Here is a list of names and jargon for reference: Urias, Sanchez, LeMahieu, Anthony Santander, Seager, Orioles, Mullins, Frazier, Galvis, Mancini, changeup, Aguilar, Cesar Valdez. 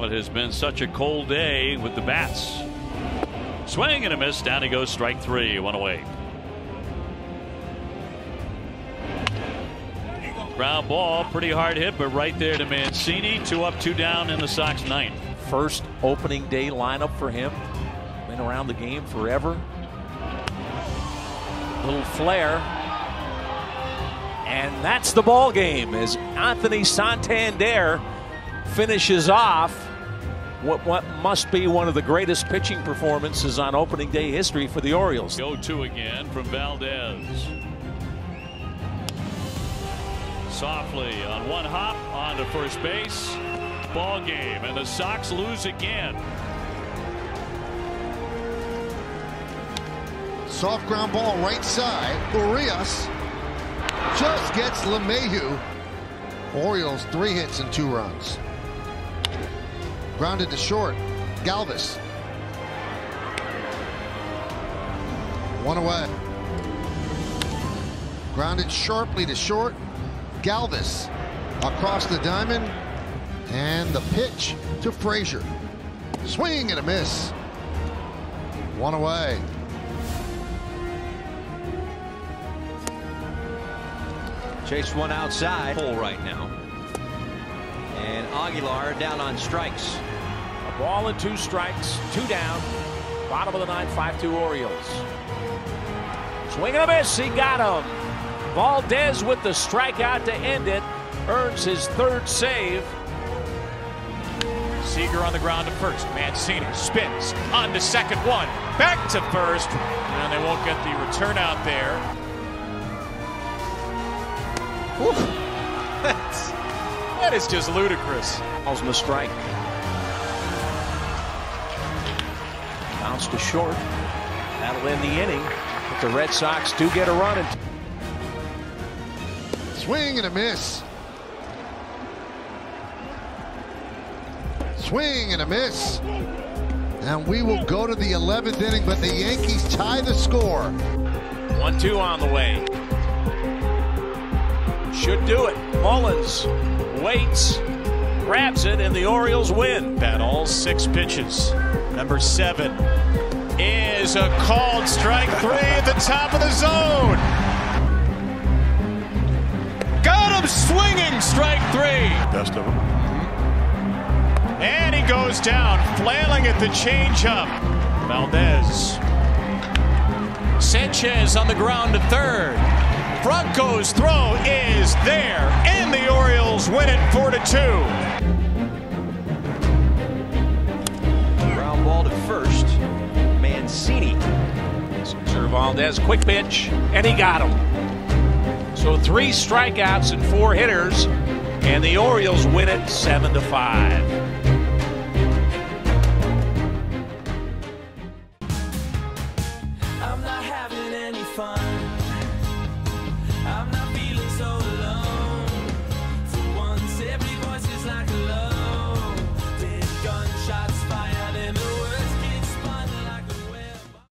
what has been such a cold day with the bats. Swing and a miss. Down he goes. Strike three. One away. Ground ball, pretty hard hit, but right there to Mancini. Two up, two down in the Sox ninth. First opening day lineup for him. Been around the game forever. Little flare. And that's the ball game as Anthony Santander finishes off what must be one of the greatest pitching performances on opening day history for the Orioles. 0-2 again from Valdez. Softly on one hop onto first base. Ball game, and the Sox lose again. Soft ground ball right side. Urias just gets LeMahieu. Orioles 3 hits and 2 runs. Grounded to short. Galvis. One away. Grounded sharply to short. Galvis across the diamond, and the pitch to Frazier. Swing and a miss. One away. Chase one outside hole right now. And Aguilar down on strikes. A ball and 2 strikes, 2 down. Bottom of the 9, 5-2 Orioles. Swing and a miss. He got him. Valdez with the strikeout to end it, earns his 3rd save. Seager on the ground to first. Mancini spins on the second one. Back to first, and they won't get the return out there. That is just ludicrous. Calls him a strike. Bounce to short. That'll end the inning. But the Red Sox do get a run. Swing and a miss. Swing and a miss. And we will go to the 11th inning, but the Yankees tie the score. 1-2 on the way. Should do it. Mullins waits, grabs it, and the Orioles win. Bat all 6 pitches. Number 7 is a called strike. 3 at the top of the zone. Swinging strike 3. Best of them. And he goes down, flailing at the changeup. Valdez. Sanchez on the ground to third. Franco's throw is there, and the Orioles win it 4-2. Ground ball to first. Mancini. Cesar Valdez, quick pitch, and he got him. So 3 strikeouts and 4 hitters, and the Orioles win it 7-5.